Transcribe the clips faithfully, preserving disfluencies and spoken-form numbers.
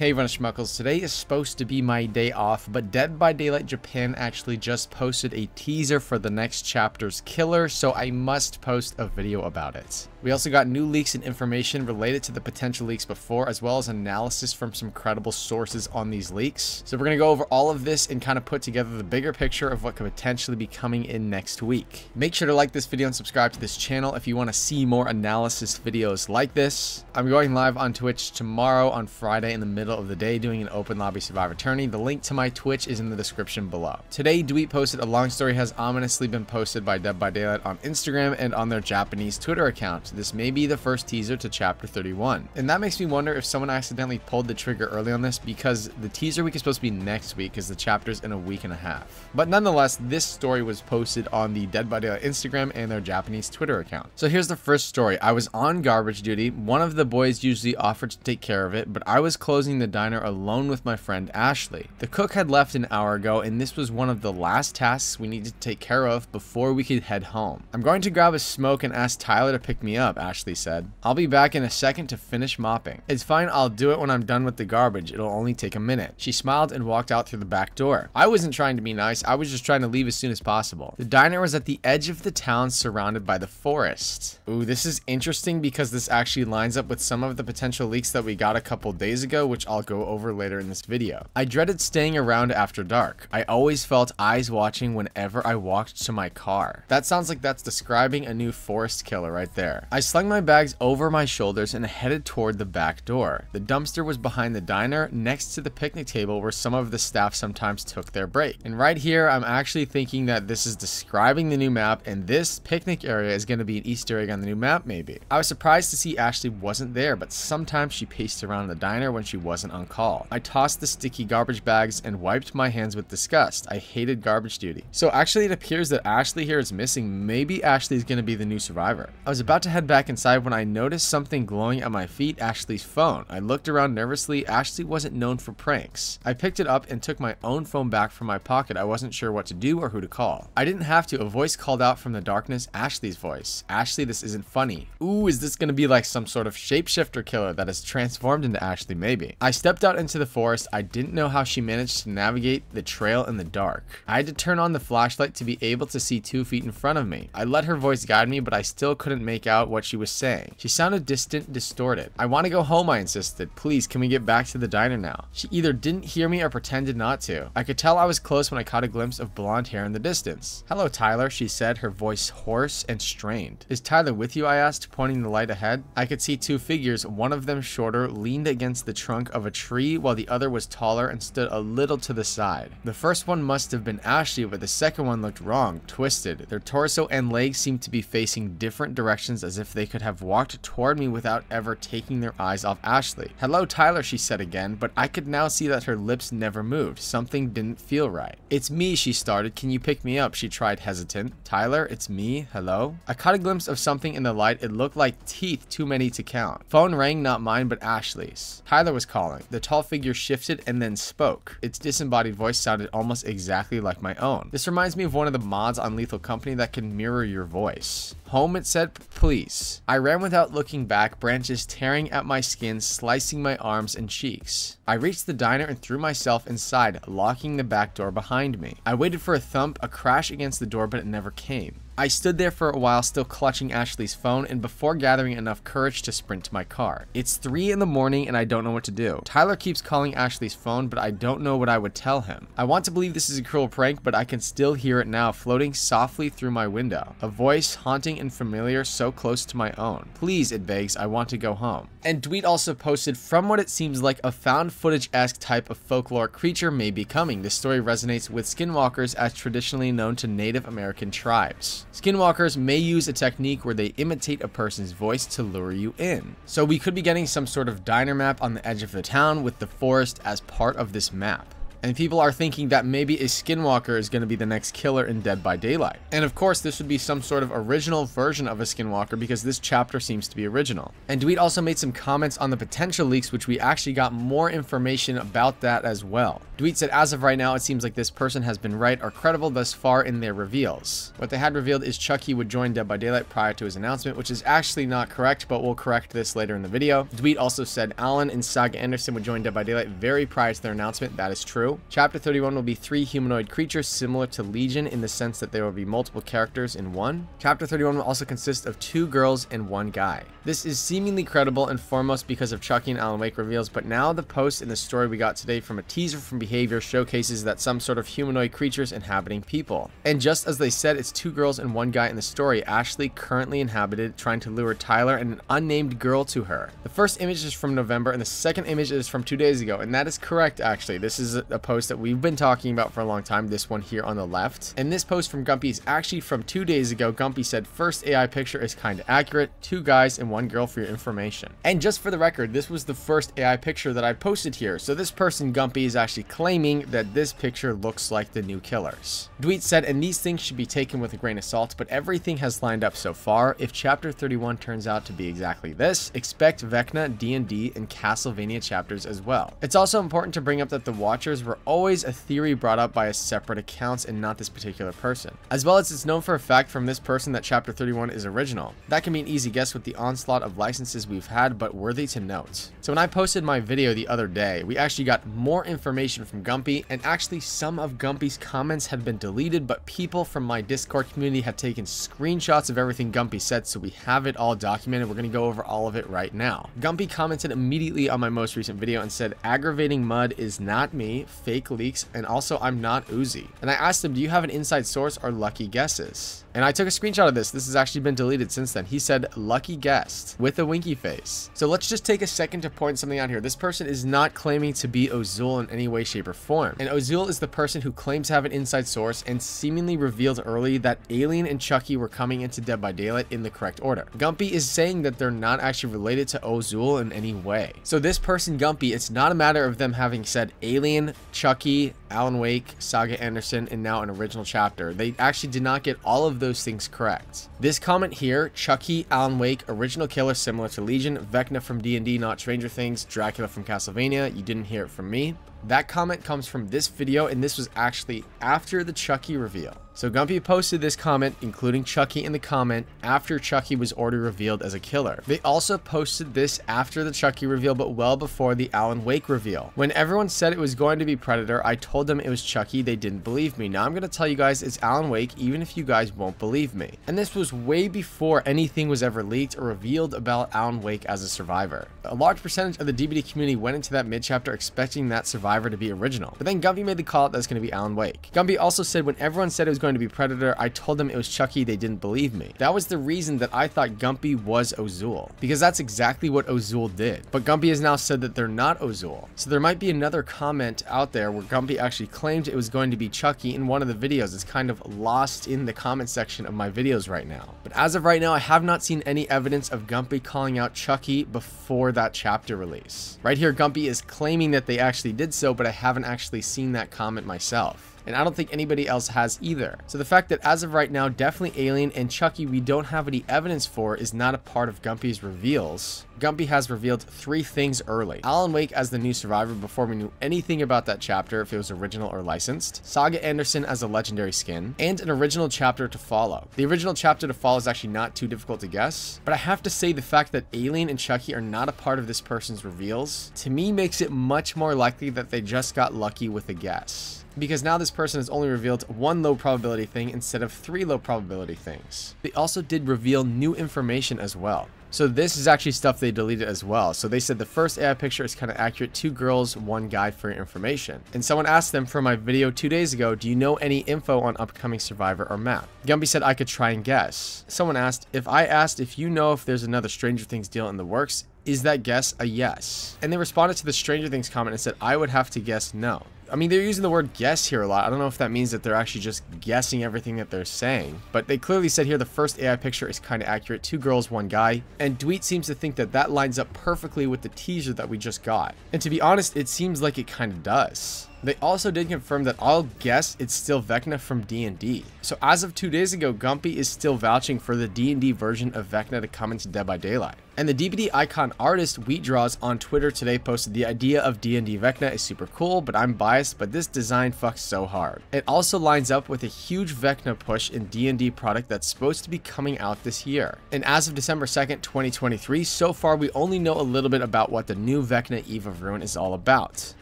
Hey everyone, Schmuckles. Today is supposed to be my day off, but Dead by Daylight Japan actually just posted a teaser for the next chapter's killer, so I must post a video about it. We also got new leaks and information related to the potential leaks before, as well as analysis from some credible sources on these leaks. So we're going to go over all of this and kind of put together the bigger picture of what could potentially be coming in next week. Make sure to like this video and subscribe to this channel if you want to see more analysis videos like this. I'm going live on Twitch tomorrow on Friday in the middle of the day doing an open lobby survivor tourney. The link to my Twitch is in the description below. Today, Dweet posted a long story has ominously been posted by Dead by Daylight on Instagram and on their Japanese Twitter account. This may be the first teaser to chapter thirty-one. And that makes me wonder if someone accidentally pulled the trigger early on this, because the teaser week is supposed to be next week because the chapter's in a week and a half. But nonetheless, this story was posted on the Dead by Daylight Instagram and their Japanese Twitter account. So here's the first story. I was on garbage duty. One of the boys usually offered to take care of it, but I was closing the diner alone with my friend Ashley. The cook had left an hour ago, and this was one of the last tasks we needed to take care of before we could head home. I'm going to grab a smoke and ask Tyler to pick me up, Ashley said. I'll be back in a second to finish mopping. It's fine, I'll do it when I'm done with the garbage. It'll only take a minute. She smiled and walked out through the back door. I wasn't trying to be nice, I was just trying to leave as soon as possible. The diner was at the edge of the town, surrounded by the forest. Ooh, this is interesting because this actually lines up with some of the potential leaks that we got a couple days ago, which I'll go over later in this video. I dreaded staying around after dark. I always felt eyes watching whenever I walked to my car. That sounds like that's describing a new forest killer right there. I slung my bags over my shoulders and headed toward the back door. The dumpster was behind the diner, next to the picnic table where some of the staff sometimes took their break. And right here, I'm actually thinking that this is describing the new map, and this picnic area is going to be an Easter egg on the new map, maybe. I was surprised to see Ashley wasn't there, but sometimes she paced around the diner when she wasn't on call. I tossed the sticky garbage bags and wiped my hands with disgust. I hated garbage duty. So actually it appears that Ashley here is missing. Maybe Ashley is going to be the new survivor. I was about to head back inside when I noticed something glowing at my feet, Ashley's phone. I looked around nervously. Ashley wasn't known for pranks. I picked it up and took my own phone back from my pocket. I wasn't sure what to do or who to call. I didn't have to. A voice called out from the darkness, Ashley's voice. Ashley, this isn't funny. Ooh, is this going to be like some sort of shapeshifter killer that has transformed into Ashley, maybe? I stepped out into the forest. I didn't know how she managed to navigate the trail in the dark. I had to turn on the flashlight to be able to see two feet in front of me. I let her voice guide me, but I still couldn't make out what she was saying. She sounded distant, distorted. I want to go home, I insisted. Please, can we get back to the diner now? She either didn't hear me or pretended not to. I could tell I was close when I caught a glimpse of blonde hair in the distance. Hello, Tyler, she said, her voice hoarse and strained. Is Tyler with you? I asked, pointing the light ahead. I could see two figures. One of them, shorter, leaned against the trunk of a tree, while the other was taller and stood a little to the side. The first one must have been Ashley, but the second one looked wrong, twisted. Their torso and legs seemed to be facing different directions, as if they could have walked toward me without ever taking their eyes off Ashley. Hello, Tyler, she said again, but I could now see that her lips never moved. Something didn't feel right. It's me, she started. Can you pick me up? She tried, hesitant. Tyler, it's me. Hello? I caught a glimpse of something in the light. It looked like teeth, too many to count. Phone rang, not mine, but Ashley's. Tyler was calling. The tall figure shifted and then spoke. Its disembodied voice sounded almost exactly like my own. This reminds me of one of the mods on Lethal Company that can mirror your voice. Home, it said, please. I ran without looking back, branches tearing at my skin, slicing my arms and cheeks. I reached the diner and threw myself inside, locking the back door behind me. I waited for a thump, a crash against the door, but it never came. I stood there for a while, still clutching Ashley's phone, and before gathering enough courage to sprint to my car. It's three in the morning and I don't know what to do. Tyler keeps calling Ashley's phone, but I don't know what I would tell him. I want to believe this is a cruel prank, but I can still hear it now, floating softly through my window. A voice, haunting and familiar, so close to my own. Please, it begs, I want to go home. And Dweet also posted, from what it seems like a found footage-esque type of folklore creature may be coming. This story resonates with skinwalkers, as traditionally known to Native American tribes. Skinwalkers may use a technique where they imitate a person's voice to lure you in. So we could be getting some sort of diner map on the edge of the town with the forest as part of this map. and people are thinking that maybe a skinwalker is going to be the next killer in Dead by Daylight. And of course, this would be some sort of original version of a skinwalker because this chapter seems to be original. And Dweet also made some comments on the potential leaks, which we actually got more information about that as well. Dweet said, as of right now, it seems like this person has been right or credible thus far in their reveals. What they had revealed is Chucky would join Dead by Daylight prior to his announcement, which is actually not correct, but we'll correct this later in the video. Dweet also said Alan and Saga Anderson would join Dead by Daylight very prior to their announcement. That is true. Chapter thirty-one will be three humanoid creatures similar to Legion in the sense that there will be multiple characters in one. Chapter thirty-one will also consist of two girls and one guy. This is seemingly credible and foremost because of Chucky and Alan Wake reveals, but now the post in the story we got today from a teaser from Behavior showcases that some sort of humanoid creatures inhabiting people. And just as they said, it's two girls and one guy in the story. Ashley, currently inhabited, trying to lure Tyler and an unnamed girl to her. The first image is from November and the second image is from two days ago, and that is correct. Actually, this is a post that we've been talking about for a long time, this one here on the left, and this post from Gumpy is actually from two days ago. Gumpy said, first A I picture is kind of accurate, two guys and one girl for your information. And just for the record, this was the first A I picture that I posted here, so this person Gumpy is actually claiming that this picture looks like the new killers. Dweet said, and these things should be taken with a grain of salt, but everything has lined up so far. If chapter thirty-one turns out to be exactly this, expect Vecna, D and D, and Castlevania chapters as well. It's also important to bring up that the Watchers were always a theory brought up by a separate accounts and not this particular person, as well as it's known for a fact from this person that chapter thirty-one is original. That can be an easy guess with the onslaught of licenses we've had, but worthy to note. So when I posted my video the other day, we actually got more information from Gumpy, and actually some of Gumpy's comments had been deleted, but people from my Discord community had taken screenshots of everything Gumpy said, so we have it all documented. We're going to go over all of it right now. Gumpy commented immediately on my most recent video and said, aggravating mud is not me, fake leaks, and also I'm not Uzi. And I asked him, do you have an inside source or lucky guesses? And I took a screenshot of this. This has actually been deleted since then. He said, lucky guess, with a winky face. So let's just take a second to point something out here. This person is not claiming to be Ozul in any way, shape, or form. And Ozul is the person who claims to have an inside source and seemingly revealed early that Alien and Chucky were coming into Dead by Daylight in the correct order. Gumpy is saying that they're not actually related to Ozul in any way. So this person, Gumpy, it's not a matter of them having said Alien, Chucky, Alan Wake, Saga Anderson, and now an original chapter. They actually did not get all of those things correct. This comment here, Chucky, Alan Wake, original killer similar to Legion, Vecna from D and D, not Stranger Things, Dracula from Castlevania, you didn't hear it from me. That comment comes from this video, and this was actually after the Chucky reveal. So Gumpy posted this comment, including Chucky in the comment, after Chucky was already revealed as a killer. They also posted this after the Chucky reveal, but well before the Alan Wake reveal. When everyone said it was going to be Predator, I told them it was Chucky. They didn't believe me. Now I'm going to tell you guys it's Alan Wake, even if you guys won't believe me. And this was way before anything was ever leaked or revealed about Alan Wake as a survivor. A large percentage of the D B D community went into that mid-chapter expecting that survivor to be original. But then Gumpy made the call out that's going to be Alan Wake. Gumpy also said when everyone said it was going to be Predator, I told them it was Chucky. They didn't believe me. That was the reason that I thought Gumpy was Ozul, because that's exactly what Ozul did. But Gumpy has now said that they're not Ozul. So there might be another comment out there where Gumpy actually claimed it was going to be Chucky in one of the videos. It's kind of lost in the comment section of my videos right now. But as of right now, I have not seen any evidence of Gumpy calling out Chucky before that chapter release. Right here, Gumpy is claiming that they actually did so, but I haven't actually seen that comment myself. And I don't think anybody else has either. So the fact that as of right now, definitely Alien and Chucky we don't have any evidence for is not a part of Gumpy's reveals. Gumpy has revealed three things early. Alan Wake as the new survivor before we knew anything about that chapter, if it was original or licensed. Saga Anderson as a legendary skin, and an original chapter to follow. The original chapter to follow is actually not too difficult to guess, but I have to say the fact that Alien and Chucky are not a part of this person's reveals, to me makes it much more likely that they just got lucky with a guess. Because now this person has only revealed one low probability thing instead of three low probability things. They also did reveal new information as well. So this is actually stuff they deleted as well. So they said the first A I picture is kind of accurate. Two girls, one guy for your information. And someone asked them for my video two days ago, do you know any info on upcoming survivor or map? Gumpy said I could try and guess. Someone asked, if I asked if you know if there's another Stranger Things deal in the works, Is that guess a yes? And they responded to the Stranger Things comment and said, I would have to guess no. I mean, they're using the word guess here a lot. I don't know if that means that they're actually just guessing everything that they're saying, but they clearly said here the first A I picture is kind of accurate. Two girls, one guy. And Dweet seems to think that that lines up perfectly with the teaser that we just got. And to be honest, it seems like it kind of does. They also did confirm that I'll guess it's still Vecna from D and D. So as of two days ago, Gumpy is still vouching for the D and D version of Vecna to come into Dead by Daylight. And the D B D icon artist WheatDraws on Twitter today posted, the idea of D and D Vecna is super cool, but I'm biased, but this design fucks so hard. It also lines up with a huge Vecna push in D and D product that's supposed to be coming out this year. And as of December second, twenty twenty-three, so far we only know a little bit about what the new Vecna Eve of Ruin is all about.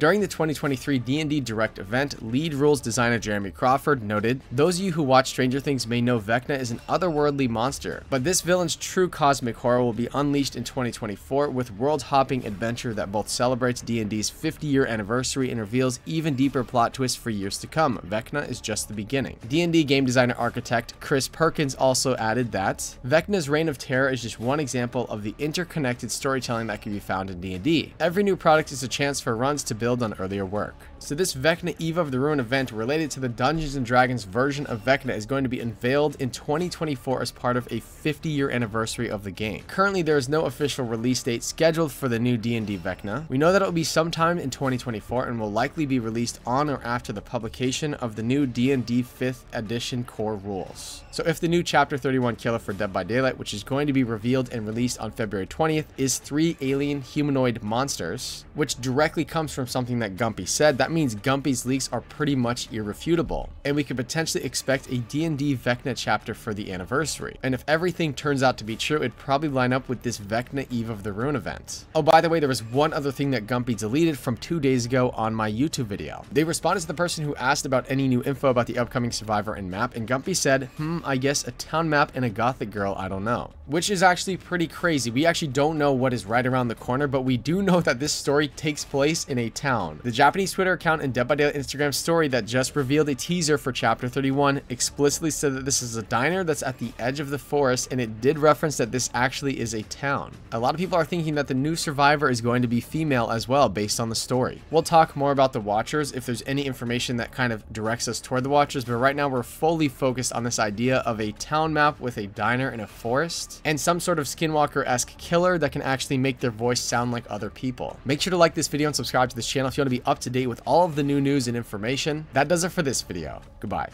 During the twenty twenty-three D and D Direct event, lead rules designer Jeremy Crawford noted, those of you who watch Stranger Things may know Vecna is an otherworldly monster, but this villain's true cosmic horror will be unleashed in twenty twenty-four with world-hopping adventure that both celebrates D and D's fifty-year anniversary and reveals even deeper plot twists for years to come. Vecna is just the beginning. D and D game designer architect Chris Perkins also added that Vecna's reign of terror is just one example of the interconnected storytelling that can be found in D and D. Every new product is a chance for runs to build on earlier work. So this Vecna Eve of the Ruin event related to the Dungeons and Dragons version of Vecna is going to be unveiled in twenty twenty-four as part of a fifty-year anniversary of the game. Currently, there is no official release date scheduled for the new D and D Vecna. We know that it will be sometime in twenty twenty-four and will likely be released on or after the publication of the new D and D fifth edition core rules. So if the new Chapter thirty-one killer for Dead by Daylight, which is going to be revealed and released on February twentieth, is three alien humanoid monsters, which directly comes from something that Gumpy said, that means Gumpy's leaks are pretty much irrefutable, and we could potentially expect a D and D Vecna chapter for the anniversary. And if everything turns out to be true, it'd probably line up with this Vecna Eve of the Ruin event. Oh, by the way, there was one other thing that Gumpy deleted from two days ago on my YouTube video. They responded to the person who asked about any new info about the upcoming Survivor and map, and Gumpy said, hmm, I guess a town map and a gothic girl, I don't know. Which is actually pretty crazy. We actually don't know what is right around the corner, but we do know that this story takes place in a town. The Japanese Twitter account and Dead by Daylight Instagram story that just revealed a teaser for Chapter thirty-one explicitly said that this is a diner that's at the edge of the forest, and it did reference that this actually is a town. A lot of people are thinking that the new Survivor is going to be female as well, based on the story. We'll talk more about the Watchers if there's any information that kind of directs us toward the Watchers, but right now we're fully focused on this idea of a town map with a diner in a forest, and some sort of Skinwalker-esque killer that can actually make their voice sound like other people. Make sure to like this video and subscribe to this channel if you want to be up to date with all of the new news and information. That does it for this video. Goodbye.